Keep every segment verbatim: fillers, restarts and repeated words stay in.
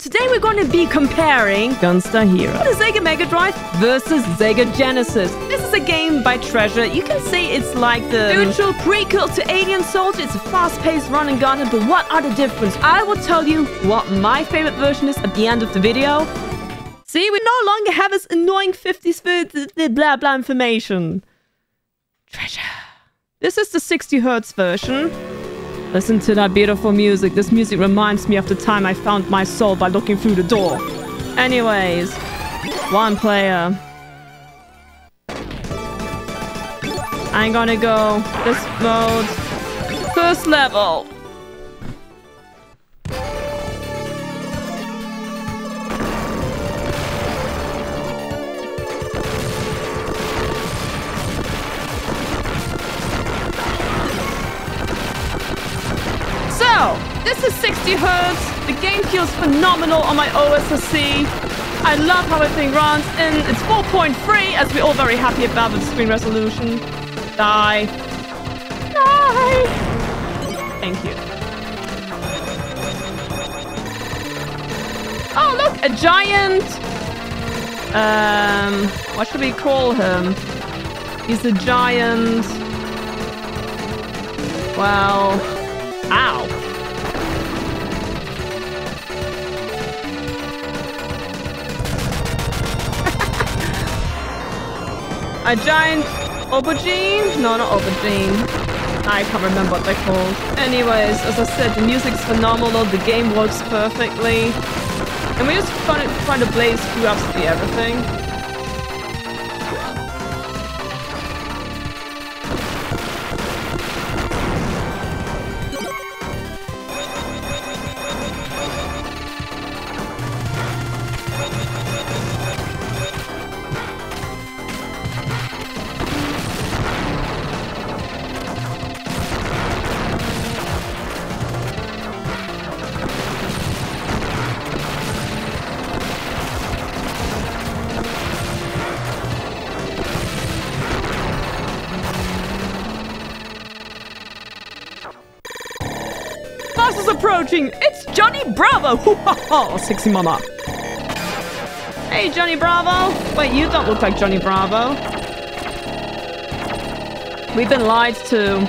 Today we're going to be comparing Gunstar Heroes on the Sega Mega Drive versus Sega Genesis. This is a game by Treasure. You can see it's like the spiritual prequel to Alien Soldier. It's a fast-paced run and gun, but what are the differences? I will tell you what my favorite version is at the end of the video. See, we no longer have this annoying fifties blah blah information. Treasure. This is the sixty hertz version. Listen to that beautiful music. This music reminds me of the time I found my soul by looking through the door. Anyways, one player. I'm gonna go this mode. First level. This is sixty hertz. The game feels phenomenal on my O S S C. I love how everything runs, and it's four point three, as we're all very happy about with the screen resolution. Die. Die! Thank you. Oh, look! A giant... Um... What should we call him? He's a giant... Well... Ow! A giant aubergine? No, not aubergine. I can't remember what they're called. Anyways, as I said, the music's phenomenal, the game works perfectly. And we just trying to blaze through absolutely everything. Is approaching. It's Johnny Bravo. Hoo-ha-ha, sexy mama. Hey, Johnny Bravo. Wait, you don't look like Johnny Bravo. We've been lied to.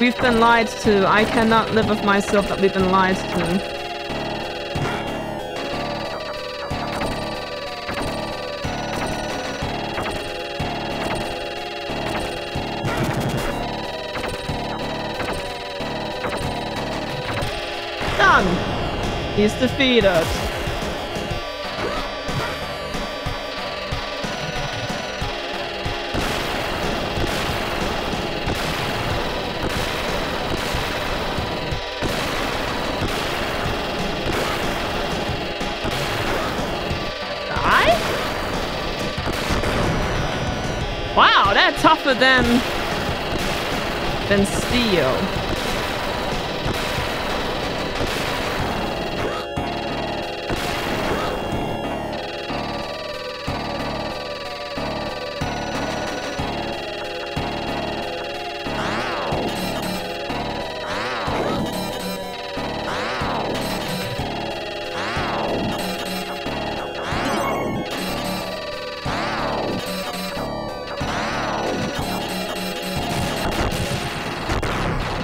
We've been lied to. I cannot live with myself that we've been lied to. He's defeated. Die? Wow, they're tougher than than steel.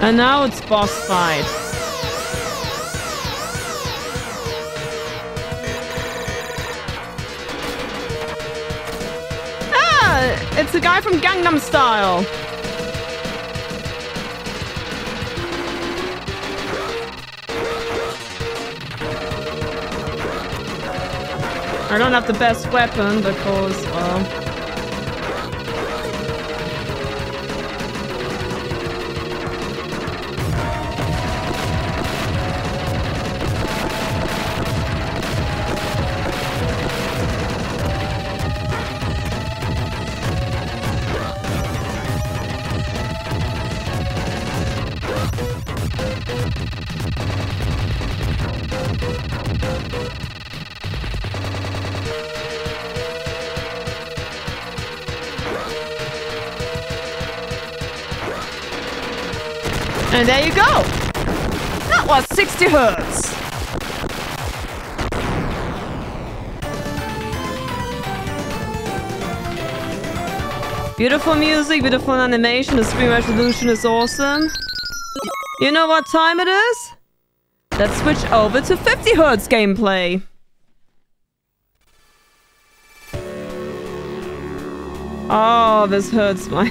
And now it's boss fight. Ah! It's the guy from Gangnam Style. I don't have the best weapon because, well... And there you go! That was sixty hertz! Beautiful music, beautiful animation, the screen resolution is awesome. You know what time it is? Let's switch over to fifty hertz gameplay. Oh, this hurts my...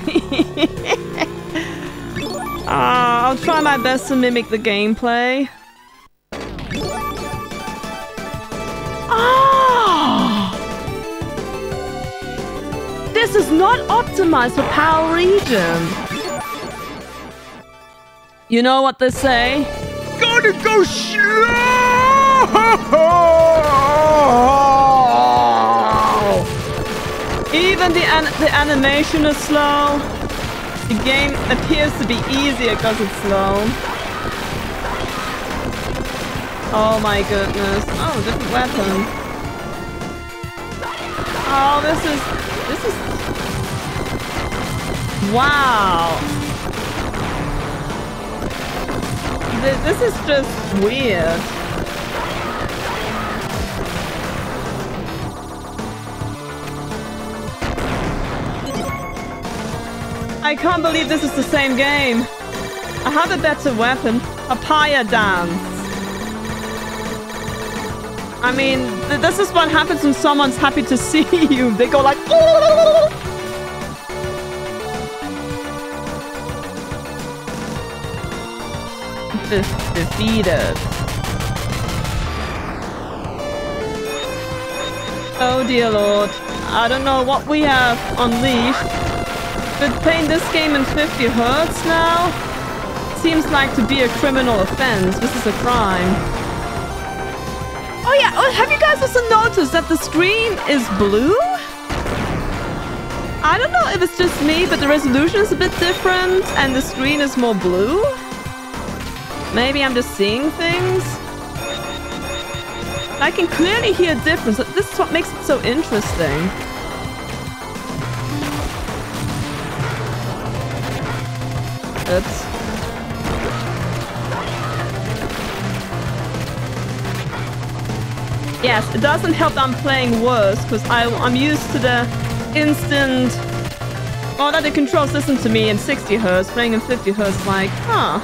uh, I'll try my best to mimic the gameplay. Oh! This is not optimized for Power Region. You know what they say? Gotta go slow! Even the, an the animation is slow. The game appears to be easier because it's slow. Oh my goodness. Oh, different weapon. Oh, this is... This is... Wow. Th this is just weird. I can't believe this is the same game. I have a better weapon. Papaya dance. I mean, th this is what happens when someone's happy to see you. They go like... Ooh! De defeated. Oh dear lord. I don't know what we have unleashed. But playing this game in fifty hertz now seems like to be a criminal offense. This is a crime. Oh yeah, oh, have you guys also noticed that the screen is blue? I don't know if it's just me, but the resolution is a bit different and the screen is more blue. Maybe I'm just seeing things. I can clearly hear a difference. This is what makes it so interesting. Oops. Yes, it doesn't help that I'm playing worse, because I'm used to the instant... Oh, that the controls listen to me in sixty hertz, playing in fifty hertz, like, huh.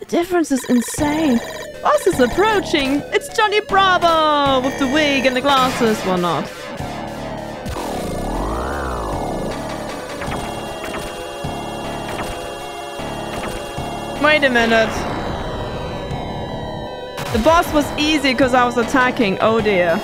The difference is insane. Boss is approaching! It's Johnny Bravo! With the wig and the glasses, well not. Wait a minute. The boss was easy because I was attacking. Oh dear.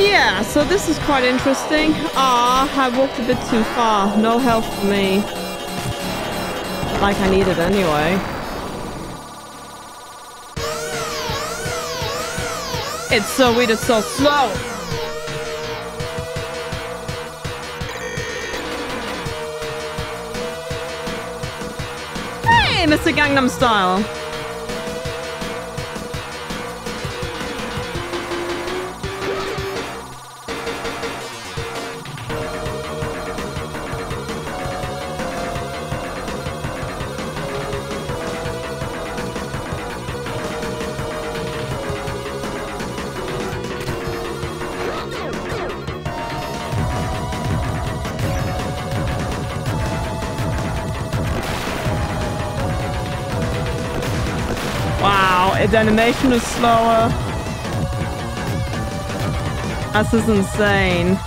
Yeah, so this is quite interesting. Ah, I walked a bit too far. No help for me. Like I needed anyway. It's so weird, it's so slow! Hey, Mister Gangnam Style! The animation is slower. This is insane.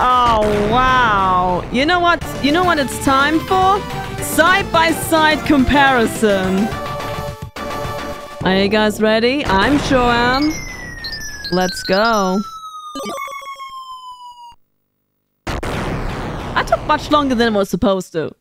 Oh wow. Now, you know what? You know what it's time for? Side-by-side comparison. Are you guys ready? I'm sure am. Let's go. That took much longer than it was supposed to.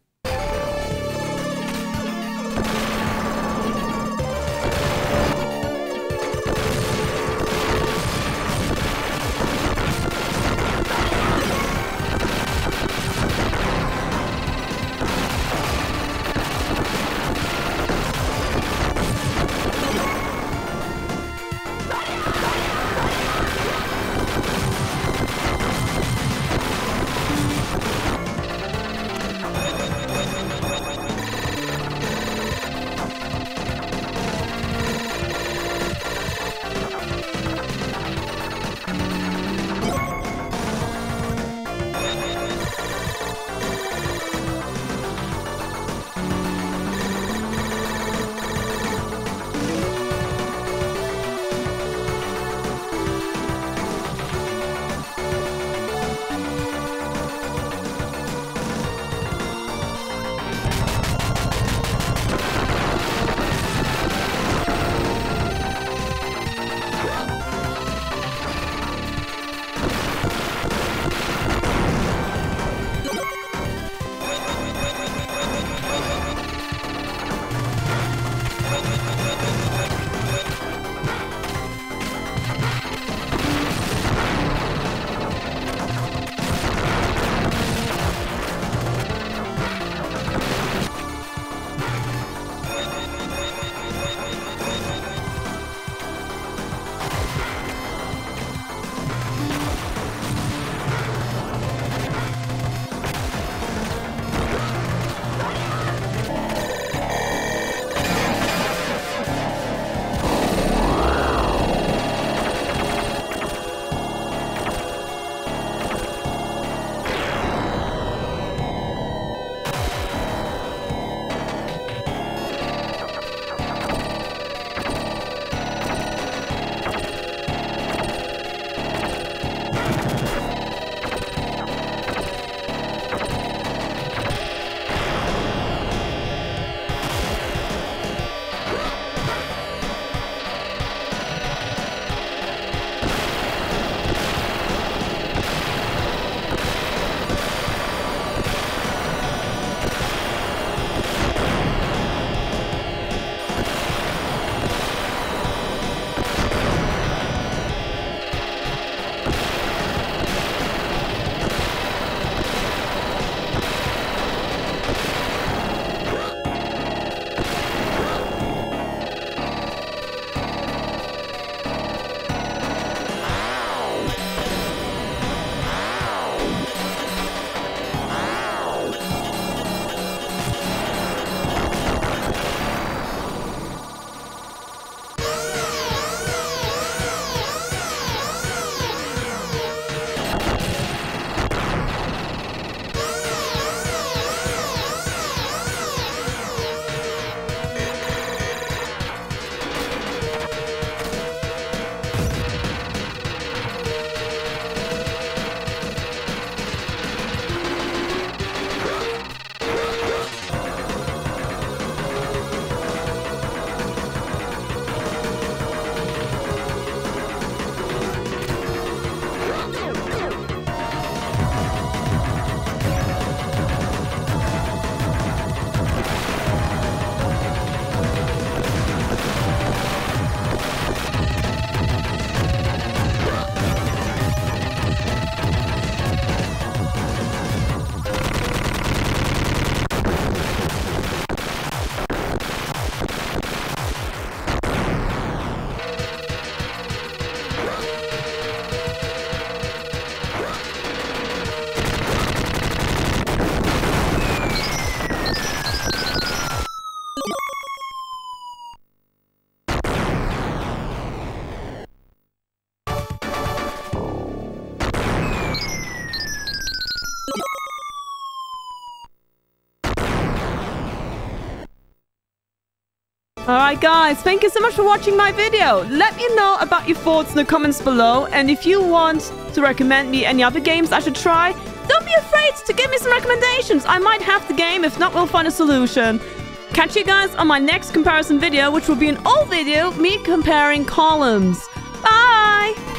Alright guys, thank you so much for watching my video. Let me know about your thoughts in the comments below, and if you want to recommend me any other games I should try, Don't be afraid to give me some recommendations. I might have the game. If not, we'll find a solution. Catch you guys on my next comparison video, which will be an old video, me comparing columns. Bye!